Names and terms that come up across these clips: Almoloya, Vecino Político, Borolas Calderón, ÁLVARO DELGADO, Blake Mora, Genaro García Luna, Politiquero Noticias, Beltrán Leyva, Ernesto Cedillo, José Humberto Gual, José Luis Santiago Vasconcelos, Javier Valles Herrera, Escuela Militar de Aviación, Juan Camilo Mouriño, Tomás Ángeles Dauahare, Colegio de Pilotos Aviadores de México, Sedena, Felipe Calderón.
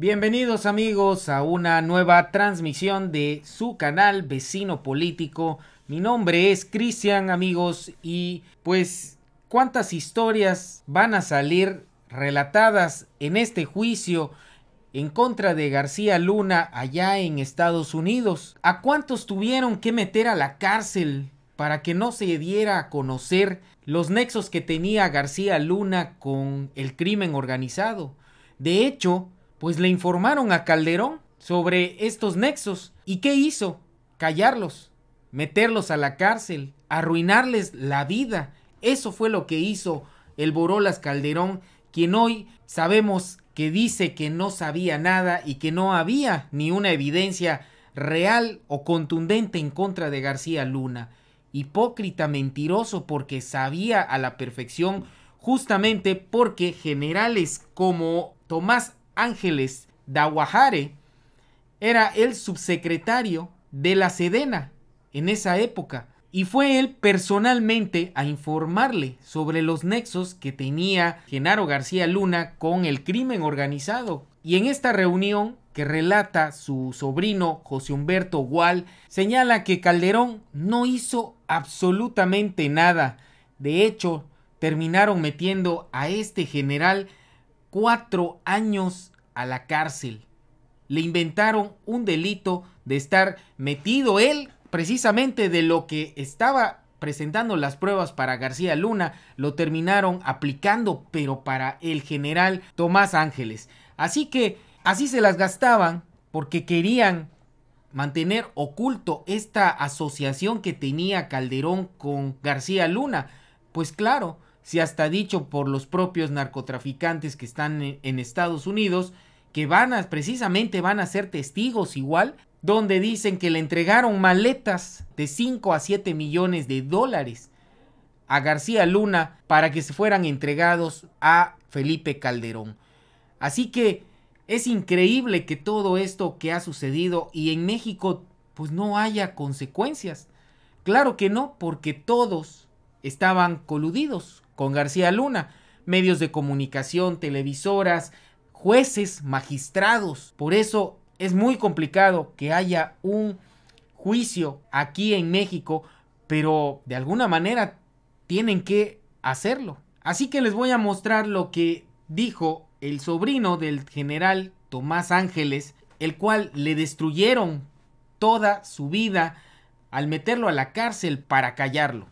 Bienvenidos amigos a una nueva transmisión de su canal Vecino Político. Mi nombre es Cristian, amigos, y pues cuántas historias van a salir relatadas en este juicio en contra de García Luna allá en Estados Unidos. ¿A cuántos tuvieron que meter a la cárcel para que no se diera a conocer los nexos que tenía García Luna con el crimen organizado? De hecho, pues le informaron a Calderón sobre estos nexos. ¿Y qué hizo? Callarlos, meterlos a la cárcel, arruinarles la vida. Eso fue lo que hizo el Borolas Calderón, quien hoy sabemos que dice que no sabía nada y que no había ni una evidencia real o contundente en contra de García Luna. Hipócrita, mentiroso, porque sabía a la perfección, justamente porque generales como Tomás Ángeles Dauahare era el subsecretario de la Sedena en esa época, y fue él personalmente a informarle sobre los nexos que tenía Genaro García Luna con el crimen organizado. Y en esta reunión que relata su sobrino José Humberto Gual, señala que Calderón no hizo absolutamente nada. De hecho, terminaron metiendo a este general 4 años a la cárcel. Le inventaron un delito de estar metido él, precisamente de lo que estaba presentando las pruebas para García Luna, lo terminaron aplicando, pero para el general Tomás Ángeles. Así que así se las gastaban, porque querían mantener oculto esta asociación que tenía Calderón con García Luna. Pues claro, si hasta dicho por los propios narcotraficantes que están en Estados Unidos, que precisamente van a ser testigos igual, donde dicen que le entregaron maletas de 5 a 7 millones de dólares a García Luna para que se fueran entregados a Felipe Calderón. Así que es increíble que todo esto que ha sucedido y en México pues no haya consecuencias. Claro que no, porque todos estaban coludidos con García Luna, medios de comunicación, televisoras, jueces, magistrados. Por eso es muy complicado que haya un juicio aquí en México, pero de alguna manera tienen que hacerlo. Así que les voy a mostrar lo que dijo el sobrino del general Tomás Ángeles, el cual le destruyeron toda su vida al meterlo a la cárcel para callarlo.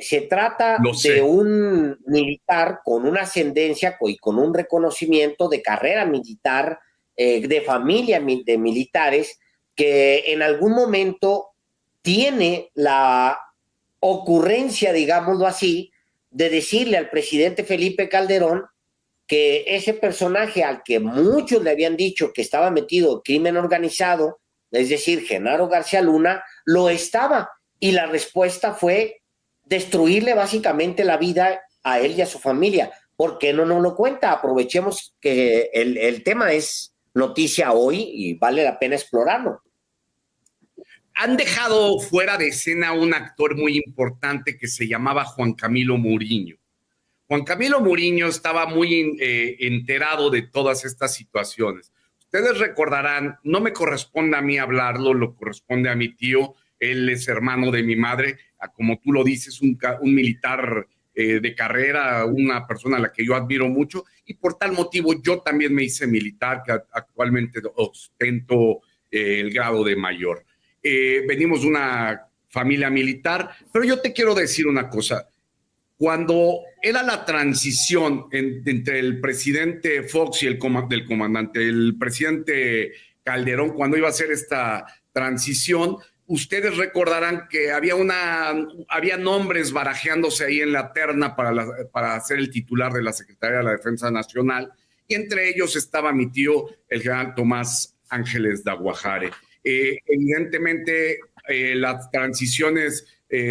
Se trata de un militar con una ascendencia y con un reconocimiento de carrera militar, de familia de militares, que en algún momento tiene la ocurrencia, digámoslo así, de decirle al presidente Felipe Calderón que ese personaje al que muchos le habían dicho que estaba metido en crimen organizado, es decir, Genaro García Luna, lo estaba. Y la respuesta fue destruirle básicamente la vida a él y a su familia. ¿Por qué no nos lo cuenta? Aprovechemos que el tema es noticia hoy y vale la pena explorarlo. Han dejado fuera de escena a un actor muy importante que se llamaba Juan Camilo Mouriño. Juan Camilo Mouriño estaba muy enterado de todas estas situaciones. Ustedes recordarán, no me corresponde a mí hablarlo, lo corresponde a mi tío. Él es hermano de mi madre, como tú lo dices, un militar de carrera, una persona a la que yo admiro mucho, y por tal motivo yo también me hice militar, que actualmente ostento el grado de mayor. Venimos de una familia militar, pero yo te quiero decir una cosa. Cuando era la transición entre el presidente Fox y el presidente Calderón, cuando iba a hacer esta transición, ustedes recordarán que había nombres barajeándose ahí en la terna para ser el titular de la Secretaría de la Defensa Nacional, y entre ellos estaba mi tío, el general Tomás Ángeles Dauahare. Evidentemente, las transiciones,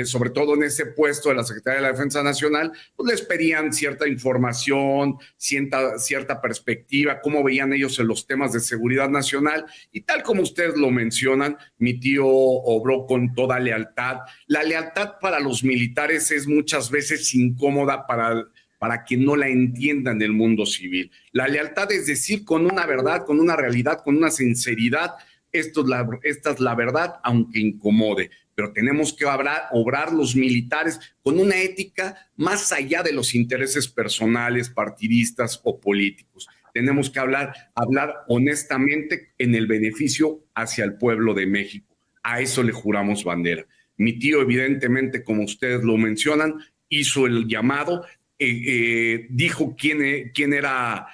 sobre todo en ese puesto de la Secretaría de la Defensa Nacional, pues les pedían cierta información, cierta perspectiva, cómo veían ellos en los temas de seguridad nacional, y tal como ustedes lo mencionan, mi tío obró con toda lealtad. La lealtad para los militares es muchas veces incómoda para para que no la entiendan el mundo civil. La lealtad es decir con una verdad, con una realidad, con una sinceridad, esta es la verdad, aunque incomode. Pero tenemos que obrar los militares con una ética más allá de los intereses personales, partidistas o políticos. Tenemos que hablar honestamente en el beneficio hacia el pueblo de México. A eso le juramos bandera. Mi tío, evidentemente, como ustedes lo mencionan, hizo el llamado, dijo quién era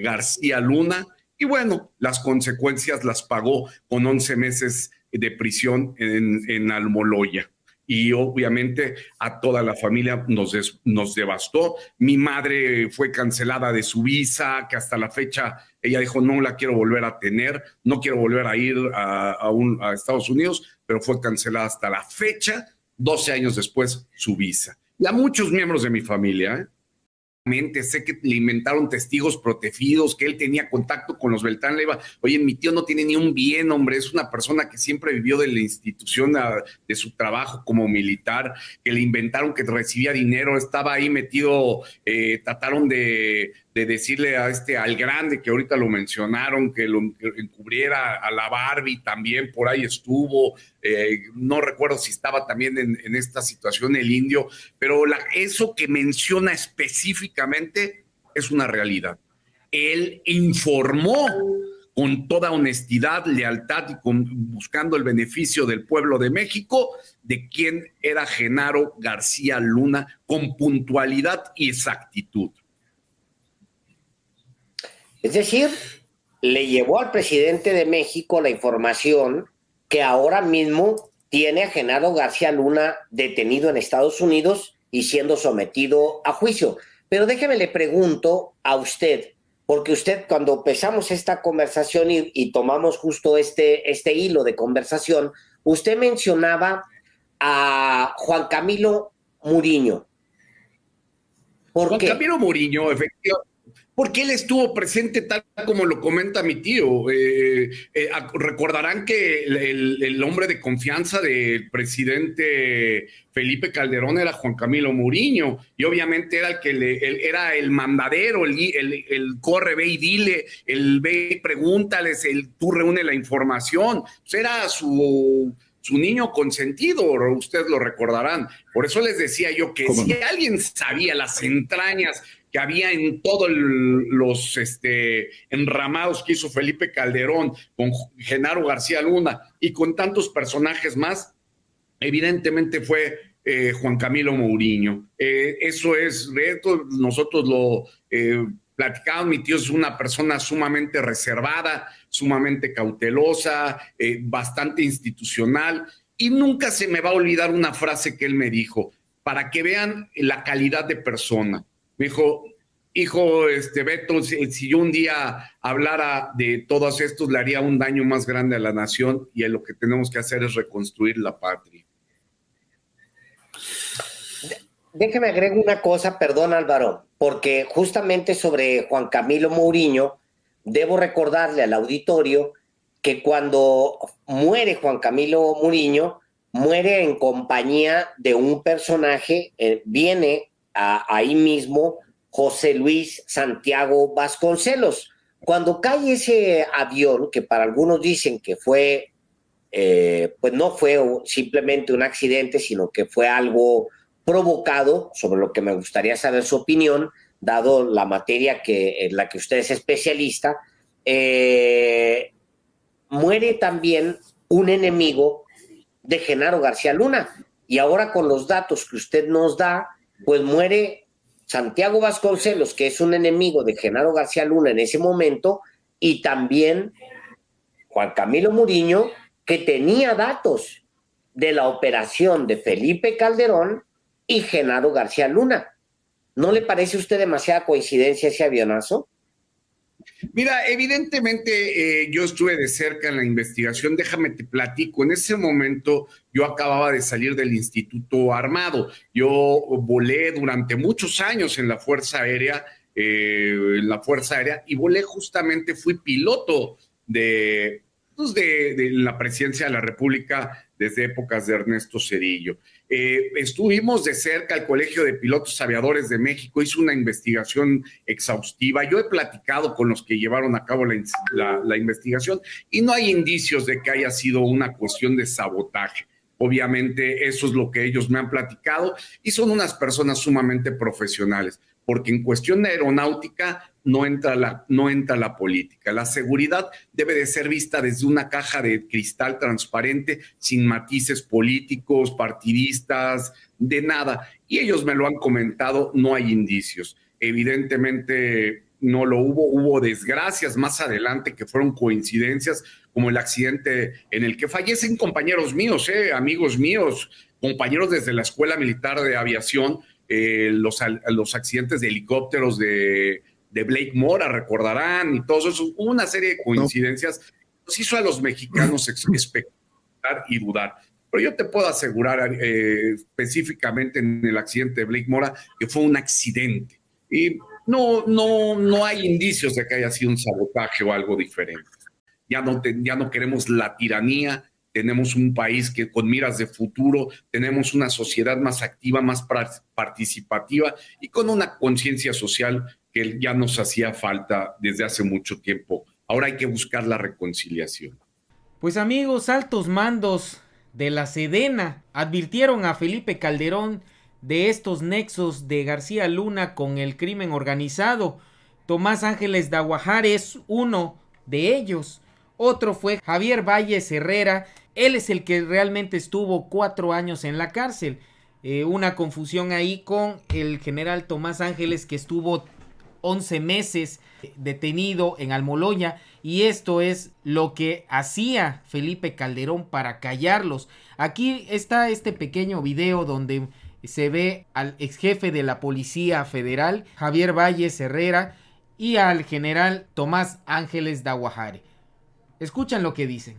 García Luna, y bueno, las consecuencias las pagó con 11 meses de prisión en Almoloya. Y obviamente a toda la familia nos devastó. Mi madre fue cancelada de su visa, que hasta la fecha ella dijo, no la quiero volver a tener, no quiero volver a ir a Estados Unidos, pero fue cancelada hasta la fecha, 12 años después, su visa. Y a muchos miembros de mi familia, Sé que le inventaron testigos protegidos, que él tenía contacto con los Beltrán Leyva. Oye, mi tío no tiene ni un bien, hombre, es una persona que siempre vivió de la institución, de su trabajo como militar, que le inventaron que recibía dinero, estaba ahí metido, trataron de decirle al grande, que ahorita lo mencionaron, que lo encubriera a la Barbie también, por ahí estuvo, no recuerdo si estaba también en esta situación el indio, pero eso que menciona específicamente es una realidad. Él informó con toda honestidad, lealtad y buscando el beneficio del pueblo de México, de quién era Genaro García Luna con puntualidad y exactitud. Es decir, le llevó al presidente de México la información que ahora mismo tiene a Genaro García Luna detenido en Estados Unidos y siendo sometido a juicio. Pero déjeme le pregunto a usted, porque usted cuando empezamos esta conversación y tomamos justo este hilo de conversación, usted mencionaba a Juan Camilo Mouriño. Juan Camilo Mouriño, efectivamente. Porque él estuvo presente tal como lo comenta mi tío. Recordarán que el hombre de confianza del presidente Felipe Calderón era Juan Camilo Mouriño, y obviamente era era el mandadero, el corre, ve y dile, el ve y pregúntales, tú reúne la información. Pues era su niño consentido, ustedes lo recordarán. Por eso les decía yo que si alguien sabía las entrañas que había en todos los enramados que hizo Felipe Calderón con Genaro García Luna y con tantos personajes más, evidentemente fue Juan Camilo Mouriño. Eso es, de esto nosotros lo platicamos. Mi tío es una persona sumamente reservada, sumamente cautelosa, bastante institucional, y nunca se me va a olvidar una frase que él me dijo, para que vean la calidad de persona. Me dijo, hijo, Beto, si yo un día hablara de todos estos, le haría un daño más grande a la nación, y lo que tenemos que hacer es reconstruir la patria. Déjeme agregar una cosa, perdón Álvaro, porque justamente sobre Juan Camilo Mouriño, debo recordarle al auditorio que cuando muere Juan Camilo Mouriño, muere en compañía de un personaje, viene ahí mismo José Luis Santiago Vasconcelos. Cuando cae ese avión, que para algunos dicen que fue, pues no fue simplemente un accidente, sino que fue algo provocado, sobre lo que me gustaría saber su opinión, dado la materia en la que usted es especialista, muere también un enemigo de Genaro García Luna. Y ahora con los datos que usted nos da, pues muere Santiago Vasconcelos, que es un enemigo de Genaro García Luna en ese momento, y también Juan Camilo Mouriño, que tenía datos de la operación de Felipe Calderón y Genaro García Luna. ¿No le parece a usted demasiada coincidencia ese avionazo? Mira, evidentemente yo estuve de cerca en la investigación, déjame te platico, en ese momento yo acababa de salir del Instituto Armado, yo volé durante muchos años en la Fuerza Aérea, y volé justamente, fui piloto de la presidencia de la República desde épocas de Ernesto Cedillo. Estuvimos de cerca al Colegio de Pilotos Aviadores de México, hizo una investigación exhaustiva. Yo he platicado con los que llevaron a cabo la investigación y no hay indicios de que haya sido una cuestión de sabotaje. Obviamente eso es lo que ellos me han platicado y son unas personas sumamente profesionales, porque en cuestión de aeronáutica no entra la política. La seguridad debe de ser vista desde una caja de cristal transparente, sin matices políticos, partidistas, de nada. Y ellos me lo han comentado, no hay indicios. Evidentemente no lo hubo, hubo desgracias más adelante que fueron coincidencias, como el accidente en el que fallecen compañeros míos, amigos míos, compañeros desde la Escuela Militar de Aviación, los accidentes de helicópteros de Blake Mora, recordarán, y todo eso, una serie de coincidencias nos hizo a los mexicanos especular y dudar. Pero yo te puedo asegurar específicamente en el accidente de Blake Mora que fue un accidente y no hay indicios de que haya sido un sabotaje o algo diferente. Ya no queremos la tiranía. Tenemos un país que con miras de futuro, tenemos una sociedad más activa, más participativa y con una conciencia social que ya nos hacía falta desde hace mucho tiempo. Ahora hay que buscar la reconciliación. Pues amigos, altos mandos de la Sedena advirtieron a Felipe Calderón de estos nexos de García Luna con el crimen organizado. Tomás Ángeles Dauahare es uno de ellos. Otro fue Javier Valles Herrera. Él es el que realmente estuvo 4 años en la cárcel. Una confusión ahí con el general Tomás Ángeles, que estuvo 11 meses detenido en Almoloya. Y esto es lo que hacía Felipe Calderón para callarlos. Aquí está este pequeño video donde se ve al exjefe de la Policía Federal, Javier Valles Herrera, y al general Tomás Ángeles Dauahare. Escuchan lo que dicen.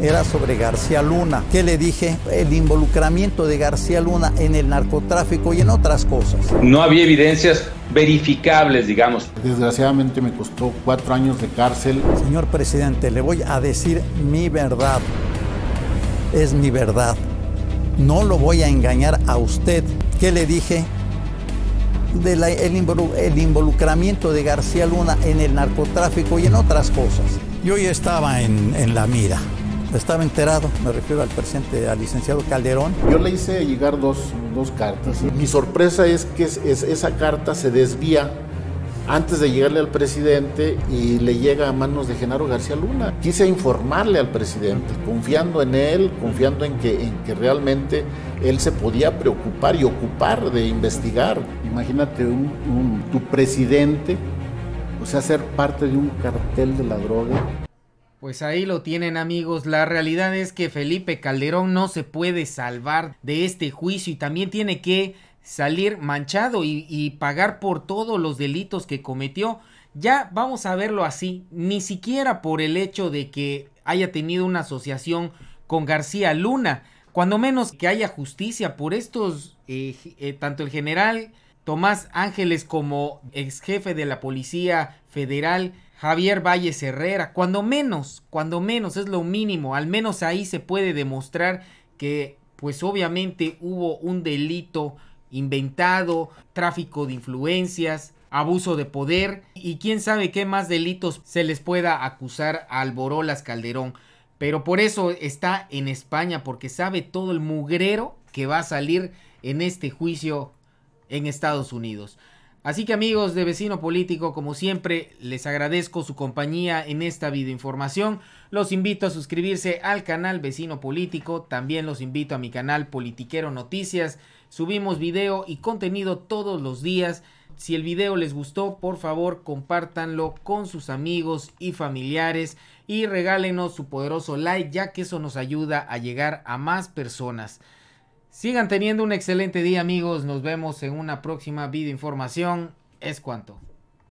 Era sobre García Luna. ¿Qué le dije? El involucramiento de García Luna en el narcotráfico y en otras cosas. No había evidencias verificables, digamos. Desgraciadamente me costó 4 años de cárcel. Señor presidente, le voy a decir mi verdad. Es mi verdad. No lo voy a engañar a usted. ¿Qué le dije? El involucramiento de García Luna en el narcotráfico y en otras cosas. Yo ya estaba en la mira, estaba enterado, me refiero al presidente, al licenciado Calderón. Yo le hice llegar dos cartas. Mi sorpresa es que esa carta se desvía antes de llegarle al presidente y le llega a manos de Genaro García Luna. Quise informarle al presidente, confiando en él, confiando en que realmente él se podía preocupar y ocupar de investigar. Imagínate tu presidente, o sea, ser parte de un cartel de la droga. Pues ahí lo tienen, amigos. La realidad es que Felipe Calderón no se puede salvar de este juicio y también tiene que salir manchado y pagar por todos los delitos que cometió. Ya vamos a verlo así, ni siquiera por el hecho de que haya tenido una asociación con García Luna, cuando menos que haya justicia por estos, tanto el general Tomás Ángeles como ex jefe de la Policía Federal, Javier Valles Herrera, cuando menos es lo mínimo, al menos ahí se puede demostrar que pues obviamente hubo un delito inventado, tráfico de influencias, abuso de poder y quién sabe qué más delitos se les pueda acusar al Borolas Calderón. Pero por eso está en España, porque sabe todo el mugrero que va a salir en este juicio en Estados Unidos. Así que amigos de Vecino Político, como siempre, les agradezco su compañía en esta videoinformación. Los invito a suscribirse al canal Vecino Político. También los invito a mi canal Politiquero Noticias. Subimos video y contenido todos los días. Si el video les gustó, por favor, compártanlo con sus amigos y familiares. Y regálenos su poderoso like, ya que eso nos ayuda a llegar a más personas. Sigan teniendo un excelente día, amigos. Nos vemos en una próxima videoinformación. Es cuanto.